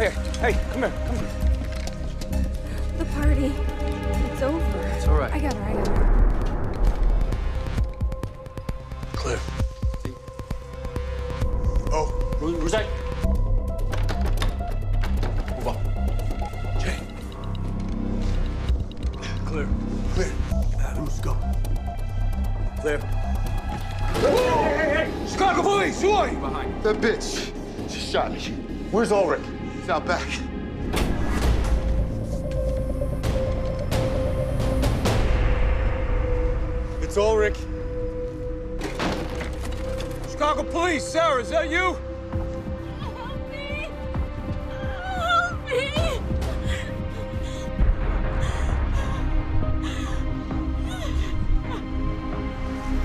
here. Hey, come here, come here. The party, it's over. It's all right. I got her. Clear. See? Oh, who's that? Move on. Jay. Clear. Clear. Adams, go. Clear. Whoa! Hey! Chicago police, who are you? Behind. That bitch. She shot me. Where's Ulrich? He's out back. It's Ulrich. Chicago police, Sarah, is that you? Help me! Help me!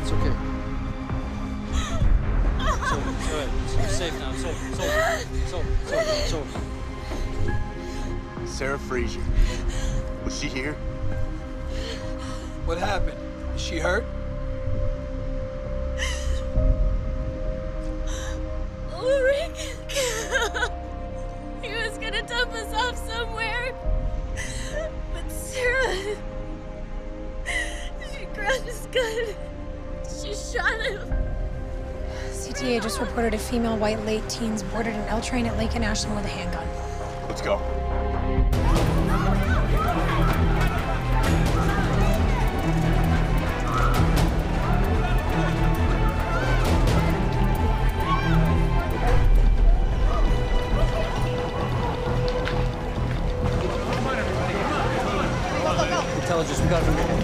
It's okay. It's over. It's all right. You're safe now. It's over. It's over. It's over. It's over. It's over. Sarah Frazier. Was she here? What happened? Is she hurt? Ulrich. He was gonna dump us off somewhere. But Sarah, she grabbed his gun. She shot him. CTA just reported a female white late teens boarded an L train at Lake and Ashland with a handgun. Let's go. Intelligence, we got it.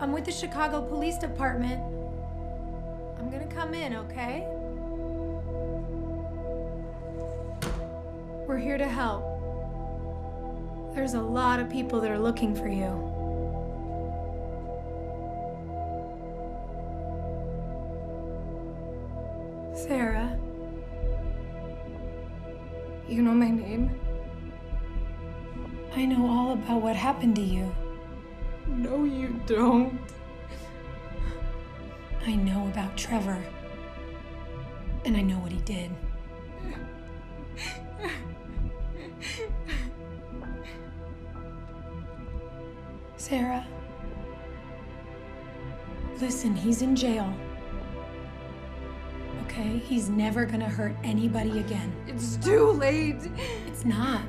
I'm with the Chicago Police Department. I'm gonna come in, okay? We're here to help. There's a lot of people that are looking for you. Sarah, you know my name? I know all about what happened to you. No, you don't. I know about Trevor. And I know what he did. Sarah, listen, he's in jail. Okay? He's never gonna hurt anybody again. It's too late. It's not.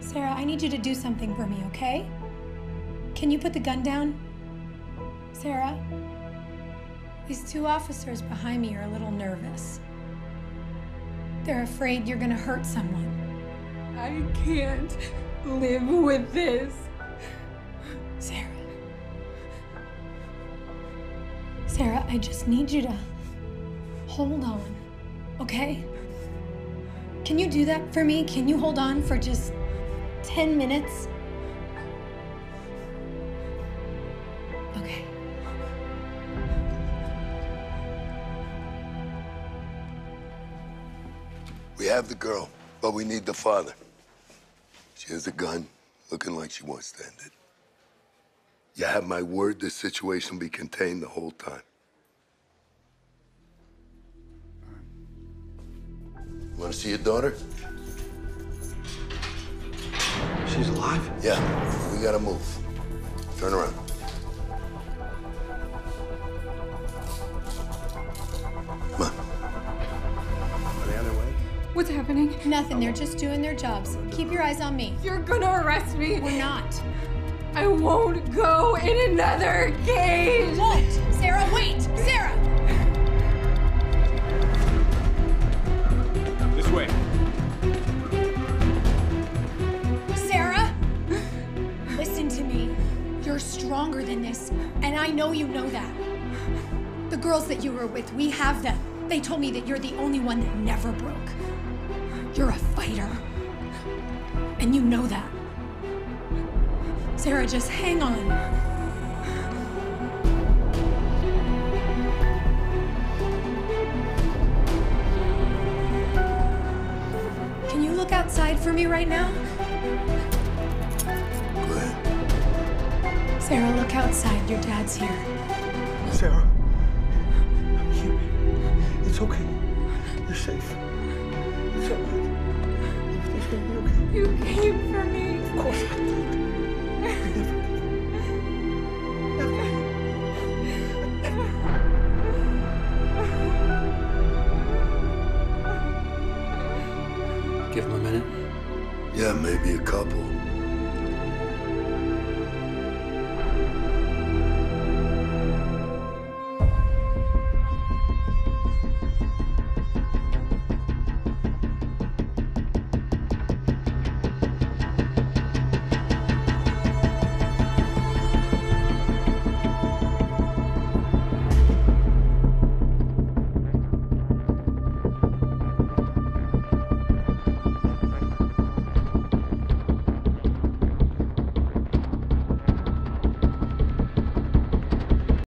Sarah, I need you to do something for me, okay? Can you put the gun down? Sarah, these two officers behind me are a little nervous. They're afraid you're gonna hurt someone. I can't live with this. Sarah. Sarah, I just need you to hold on, okay? Can you do that for me? Can you hold on for just 10 minutes? Okay. We have the girl, but we need the father. She has a gun, looking like she wants to end it. You have my word, this situation will be contained the whole time. You want to see your daughter? She's alive? Yeah, we gotta move. Turn around. Come on. Are they on their way? What's happening? Nothing, they're just doing their jobs. Keep your eyes on me. You're gonna arrest me. We're not. I won't go in another cage! What? Sarah, wait! Sarah! This way. Sarah? Listen to me. You're stronger than this, and I know you know that. The girls that you were with, we have them. They told me that you're the only one that never broke. You're a fighter. And you know that. Sarah, just hang on. Can you look outside for me right now? What? Sarah, look outside. Your dad's here. Sarah. It's okay. You're safe. It's okay. Everything's gonna be okay. You came for me. Of course I did. I never did. Never. Give him a minute. Yeah, maybe a couple.